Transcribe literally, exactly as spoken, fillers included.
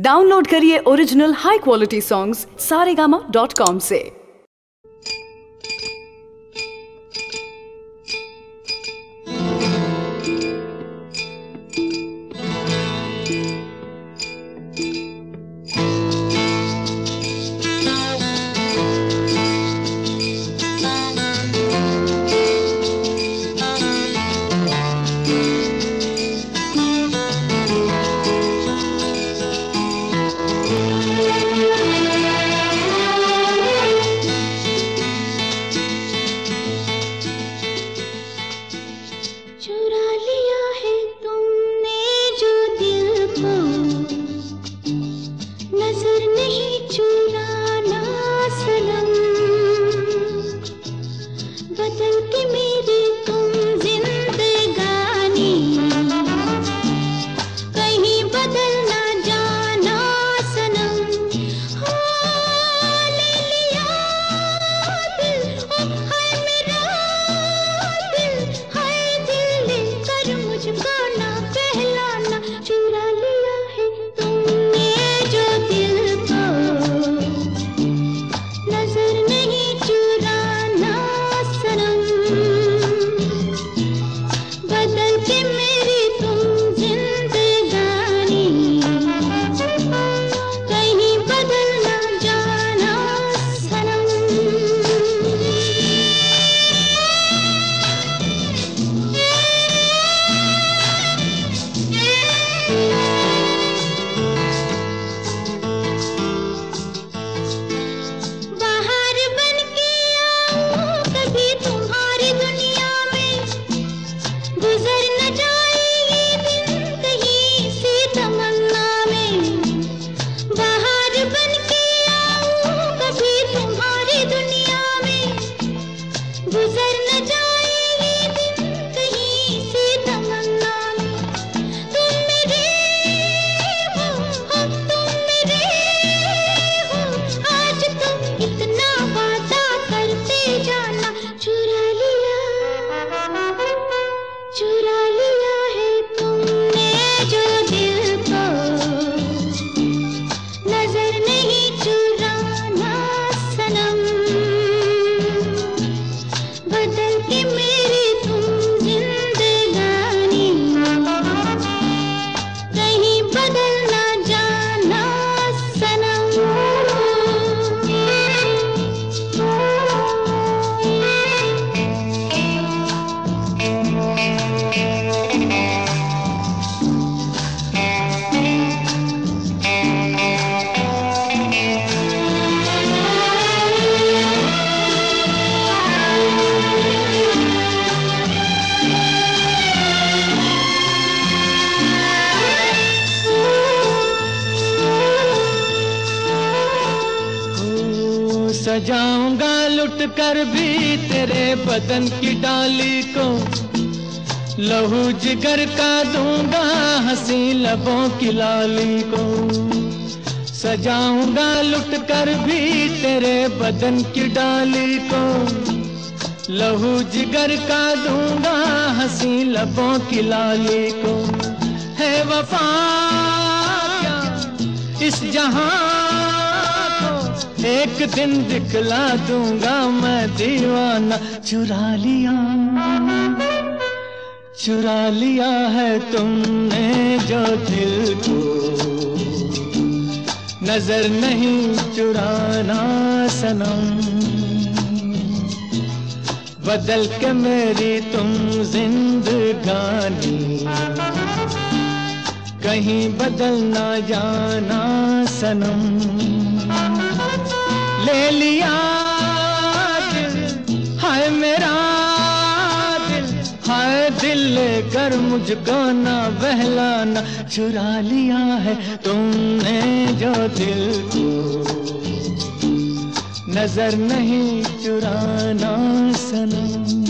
Download करिए original high quality songs Saregama dot com से। सजाऊंगा लुट कर भी तेरे बदन की डाली को, लहू जिगर का दूंगा हंसी लबों की लाली को। सजाऊंगा लुट कर भी तेरे बदन की डाली को, लहू जिगर का दूंगा हंसी लबों की लाली को। है वफा क्या इस जहां, एक दिन दिखला दूंगा मैं दीवाना। चुरा लिया, चुरा लिया है तुमने जो दिल को, नजर नहीं चुराना सनम। बदल के मेरी तुम जिंदगानी, कहीं बदल ना जाना सनम। ले लिया दिल हाय मेरा दिल, हाय दिल लेकर मुझको ना बहलाना। चुरा लिया है तुमने जो दिल को, नजर नहीं चुराना सनम।